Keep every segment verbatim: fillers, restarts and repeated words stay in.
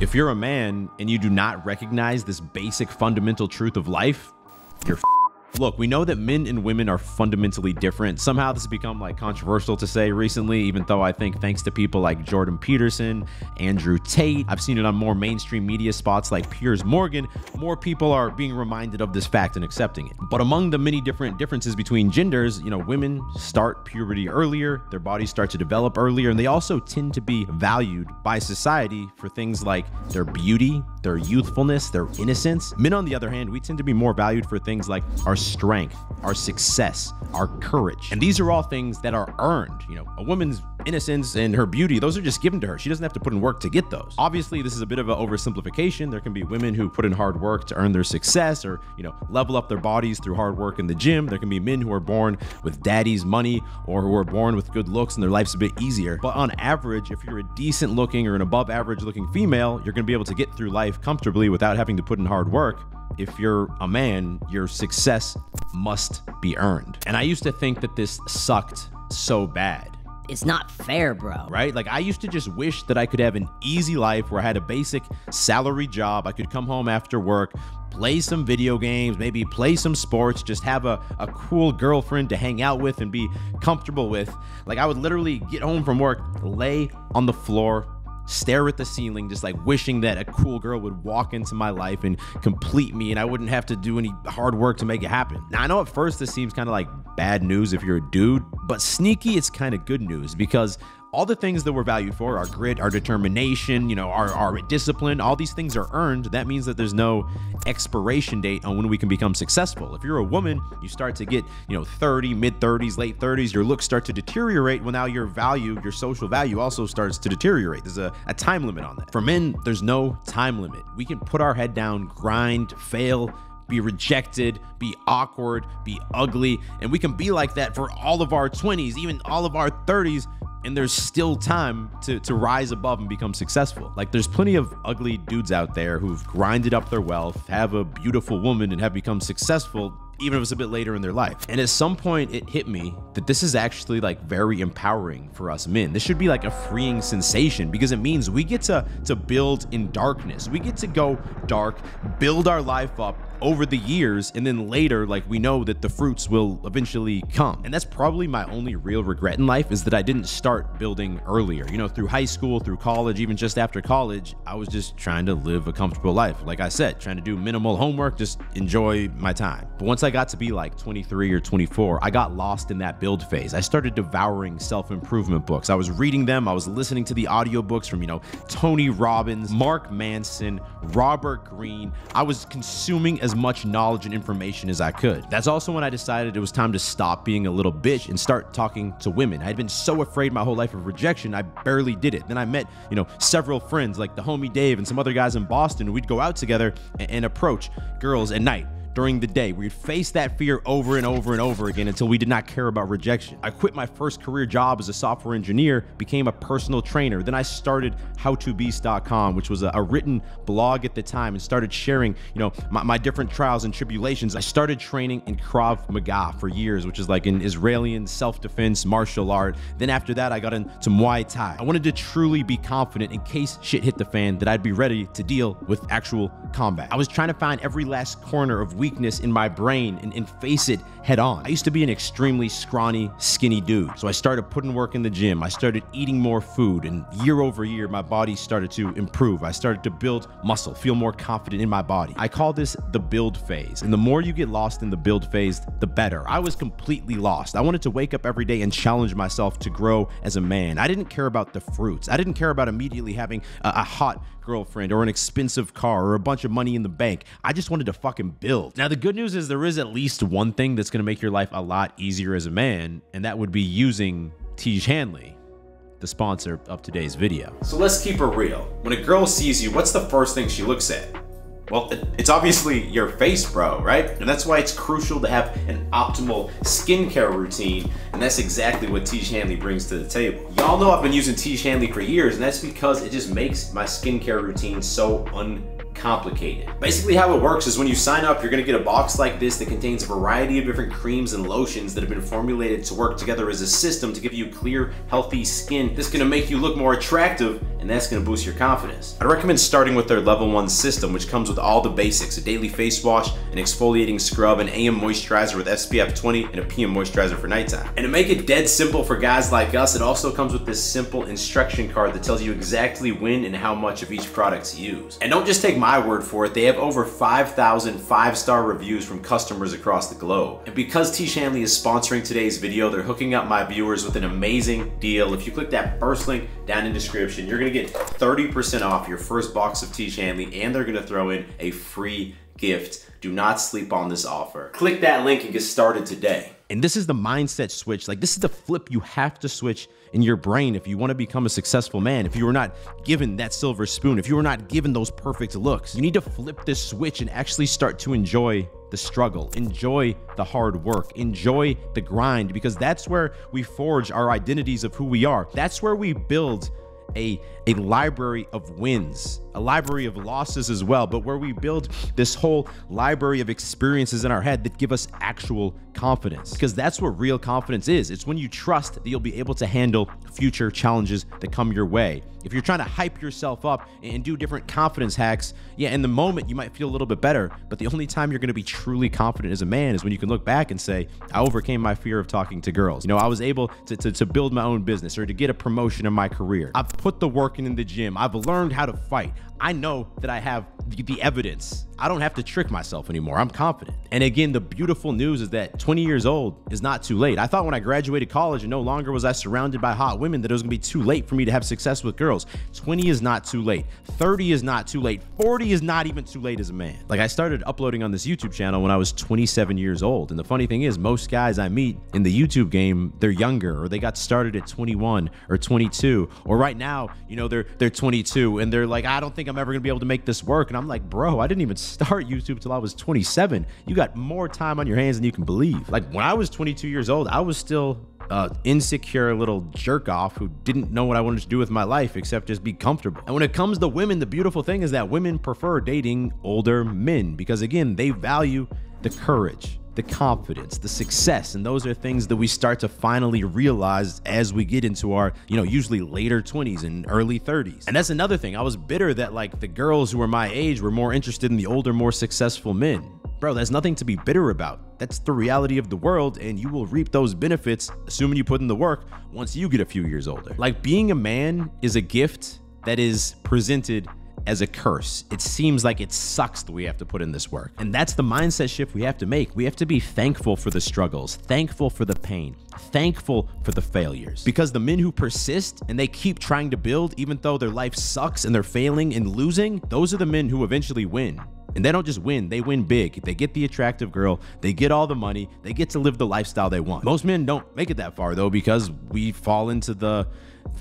If you're a man and you do not recognize this basic fundamental truth of life, you're f***ed. Look, we know that men and women are fundamentally different. Somehow this has become like controversial to say recently, even though I think thanks to people like Jordan Peterson, Andrew Tate, I've seen it on more mainstream media spots like Piers Morgan, more people are being reminded of this fact and accepting it. But among the many different differences between genders, you know, women start puberty earlier, their bodies start to develop earlier, and they also tend to be valued by society for things like their beauty, their youthfulness, their innocence. Men, on the other hand, we tend to be more valued for things like our strength, our success, our courage. And these are all things that are earned. You know, a woman's innocence and her beauty, those are just given to her. She doesn't have to put in work to get those. Obviously, this is a bit of an oversimplification. There can be women who put in hard work to earn their success or, you know, level up their bodies through hard work in the gym. There can be men who are born with daddy's money or who are born with good looks and their life's a bit easier. But on average, if you're a decent looking or an above average looking female, you're gonna be able to get through life comfortably without having to put in hard work. If you're a man, your success must be earned. And I used to think that this sucked so bad. It's not fair, bro. Right? Like, I used to just wish that I could have an easy life where I had a basic salary job. I could come home after work, play some video games, maybe play some sports, just have a, a cool girlfriend to hang out with and be comfortable with. Like, I would literally get home from work, lay on the floor, stare at the ceiling, just like wishing that a cool girl would walk into my life and complete me and I wouldn't have to do any hard work to make it happen. Now, I know at first this seems kind of like bad news if you're a dude, but sneaky, it's kind of good news because all the things that we're valued for, our grit, our determination, you know, our, our discipline, all these things are earned. That means that there's no expiration date on when we can become successful. If you're a woman, you start to get, you know, thirty, mid thirties, late thirties, your looks start to deteriorate. Well, now your value, your social value also starts to deteriorate. There's a, a time limit on that. For men, there's no time limit. We can put our head down, grind, fail, be rejected, be awkward, be ugly, and we can be like that for all of our twenties, even all of our thirties, and there's still time to, to rise above and become successful. Like, there's plenty of ugly dudes out there who've grinded up their wealth, have a beautiful woman, and have become successful, even if it's a bit later in their life. And at some point it hit me that this is actually like very empowering for us men. This should be like a freeing sensation because it means we get to, to build in darkness. We get to go dark, build our life up over the years, and then later, like, we know that the fruits will eventually come. And that's probably my only real regret in life, is that I didn't start building earlier. You know, through high school, through college, even just after college, I was just trying to live a comfortable life. Like I said, trying to do minimal homework, just enjoy my time. But once I got to be like twenty-three or twenty-four, I got lost in that build phase. I started devouring self-improvement books. I was reading them. I was listening to the audiobooks from, you know, Tony Robbins, Mark Manson, Robert Greene. I was consuming as as much knowledge and information as I could. That's also when I decided it was time to stop being a little bitch and start talking to women. I had been so afraid my whole life of rejection, I barely did it. Then I met, you know, several friends like the homie Dave and some other guys in Boston. We'd go out together and, and approach girls at night. During the day, we'd face that fear over and over and over again until we did not care about rejection. I quit my first career job as a software engineer, became a personal trainer. Then I started how to beast dot com, which was a, a written blog at the time, and started sharing, you know, my, my different trials and tribulations. I started training in Krav Maga for years, which is like an Israeli self-defense martial art. Then after that, I got into Muay Thai. I wanted to truly be confident in case shit hit the fan, that I'd be ready to deal with actual combat. I was trying to find every last corner of weakness in my brain and, and face it head on. I used to be an extremely scrawny, skinny dude. So I started putting work in the gym. I started eating more food, and year over year, my body started to improve. I started to build muscle, feel more confident in my body. I call this the build phase. And the more you get lost in the build phase, the better. I was completely lost. I wanted to wake up every day and challenge myself to grow as a man. I didn't care about the fruits. I didn't care about immediately having a, a hot girlfriend or an expensive car or a bunch of money in the bank. I just wanted to fucking build. Now, the good news is there is at least one thing that's going to make your life a lot easier as a man, and that would be using Tiege Hanley, the sponsor of today's video. So let's keep it real. When a girl sees you, what's the first thing she looks at? Well, it's obviously your face, bro, right? And that's why it's crucial to have an optimal skincare routine, and that's exactly what Tiege Hanley brings to the table. Y'all know I've been using Tiege Hanley for years, and that's because it just makes my skincare routine so un. complicated. Basically, how it works is when you sign up, you're gonna get a box like this that contains a variety of different creams and lotions that have been formulated to work together as a system to give you clear, healthy skin that's gonna make you look more attractive and that's gonna boost your confidence. I'd recommend starting with their level one system, which comes with all the basics, a daily face wash, an exfoliating scrub, an A M moisturizer with S P F twenty, and a P M moisturizer for nighttime. And to make it dead simple for guys like us, it also comes with this simple instruction card that tells you exactly when and how much of each product to use. And don't just take my word for it, they have over five thousand five-star reviews from customers across the globe. And because Tiege Hanley is sponsoring today's video, they're hooking up my viewers with an amazing deal. If you click that first link down in the description, you're gonna get thirty percent off your first box of Tiege Hanley, and they're gonna throw in a free gift. Do not sleep on this offer. Click that link and get started today. And this is the mindset switch. Like, this is the flip you have to switch in your brain if you want to become a successful man. If you were not given that silver spoon, if you were not given those perfect looks, you need to flip this switch and actually start to enjoy the struggle, enjoy the hard work, enjoy the grind, because that's where we forge our identities of who we are. That's where we build a, a library of wins, a library of losses as well, but where we build this whole library of experiences in our head that give us actual confidence, because that's what real confidence is. It's when you trust that you'll be able to handle future challenges that come your way. If you're trying to hype yourself up and do different confidence hacks, yeah, in the moment you might feel a little bit better, but the only time you're going to be truly confident as a man is when you can look back and say, I overcame my fear of talking to girls. You know, I was able to, to, to build my own business or to get a promotion in my career. I've put the work in in the gym. I've learned how to fight. I know that I have the, the evidence. I don't have to trick myself anymore. I'm confident. And again, the beautiful news is that twenty years old is not too late. I thought when I graduated college and no longer was I surrounded by hot women that it was gonna be too late for me to have success with girls. twenty is not too late. thirty is not too late. forty is not even too late as a man. Like, I started uploading on this YouTube channel when I was twenty-seven years old. And the funny thing is, most guys I meet in the YouTube game, they're younger, or they got started at twenty-one or twenty-two, or right now, you know, they're they're twenty-two and they're like, I don't think I'm ever gonna be able to make this work. And I'm like, bro, I didn't even start YouTube till I was twenty-seven. You got more time on your hands than you can believe. Like, when I was twenty-two years old, I was still Uh, insecure little jerk off who didn't know what I wanted to do with my life except just be comfortable. And when it comes to women, the beautiful thing is that women prefer dating older men because, again, they value the courage, the confidence, the success. And those are things that we start to finally realize as we get into our, you know, usually later twenties and early thirties. And that's another thing. I was bitter that, like, the girls who were my age were more interested in the older, more successful men. Bro, there's nothing to be bitter about. That's the reality of the world, and you will reap those benefits, assuming you put in the work, once you get a few years older. Like, being a man is a gift that is presented as a curse. It seems like it sucks that we have to put in this work. And that's the mindset shift we have to make. We have to be thankful for the struggles, thankful for the pain, thankful for the failures. Because the men who persist and they keep trying to build, even though their life sucks and they're failing and losing, those are the men who eventually win. And they don't just win, they win big. They get the attractive girl, they get all the money, they get to live the lifestyle they want. Most men don't make it that far though, because we fall into the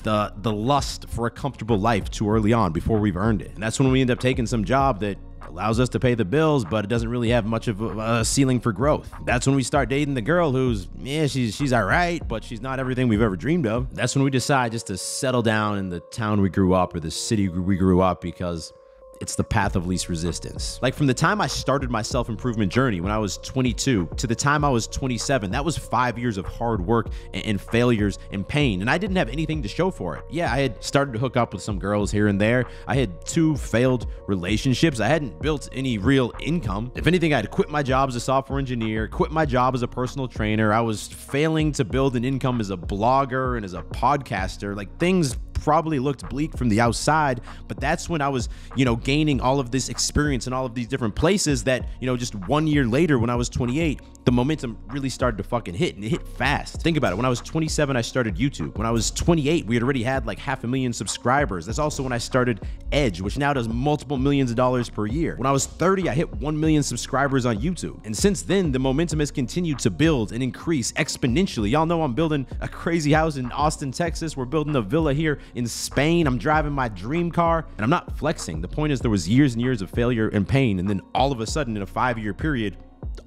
the the lust for a comfortable life too early on before we've earned it. And that's when we end up taking some job that allows us to pay the bills, but it doesn't really have much of a ceiling for growth. That's when we start dating the girl who's, yeah, she's she's all right, but she's not everything we've ever dreamed of. That's when we decide just to settle down in the town we grew up or the city we grew up, because it's the path of least resistance. Like, from the time I started my self-improvement journey when I was twenty-two to the time I was twenty-seven, that was five years of hard work and, and failures and pain. And I didn't have anything to show for it. Yeah, I had started to hook up with some girls here and there. I had two failed relationships. I hadn't built any real income. If anything, I had quit my job as a software engineer, quit my job as a personal trainer. I was failing to build an income as a blogger and as a podcaster. Like, things probably looked bleak from the outside, but that's when I was, you know, gaining all of this experience in all of these different places that, you know, just one year later when I was twenty-eight, the momentum really started to fucking hit, and it hit fast. Think about it. When I was twenty-seven, I started YouTube. When I was twenty-eight, we had already had like half a million subscribers. That's also when I started EDGE, which now does multiple millions of dollars per year. When I was thirty, I hit one million subscribers on YouTube. And since then, the momentum has continued to build and increase exponentially. Y'all know I'm building a crazy house in Austin, Texas. We're building a villa here in Spain. I'm driving my dream car, and I'm not flexing. The point is, there was years and years of failure and pain, and then all of a sudden in a five-year period,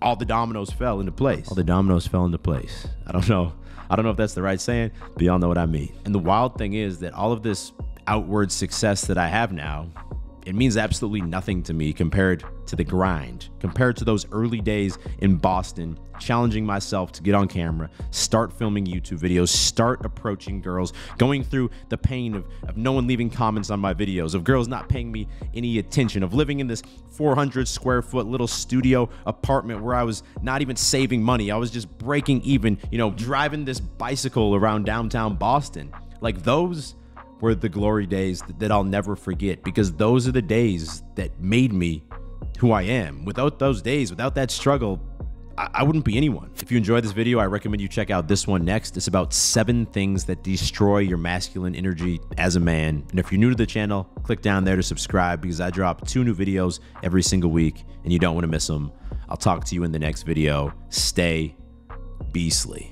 all the dominoes fell into place. All the dominoes fell into place. I don't know. I don't know if that's the right saying, but y'all know what I mean. And the wild thing is that all of this outward success that I have now It means absolutely nothing to me compared to the grind, compared to those early days in Boston, challenging myself to get on camera, start filming YouTube videos, start approaching girls, going through the pain of, of no one leaving comments on my videos, of girls not paying me any attention, of living in this four hundred square foot little studio apartment where I was not even saving money. I was just breaking even, you know, driving this bicycle around downtown Boston. Like, those were the glory days that I'll never forget, because those are the days that made me who I am. Without those days, without that struggle, I, I wouldn't be anyone. If you enjoyed this video, I recommend you check out this one next. It's about seven things that destroy your masculine energy as a man. And if you're new to the channel, click down there to subscribe, because I drop two new videos every single week and you don't want to miss them. I'll talk to you in the next video. Stay beastly.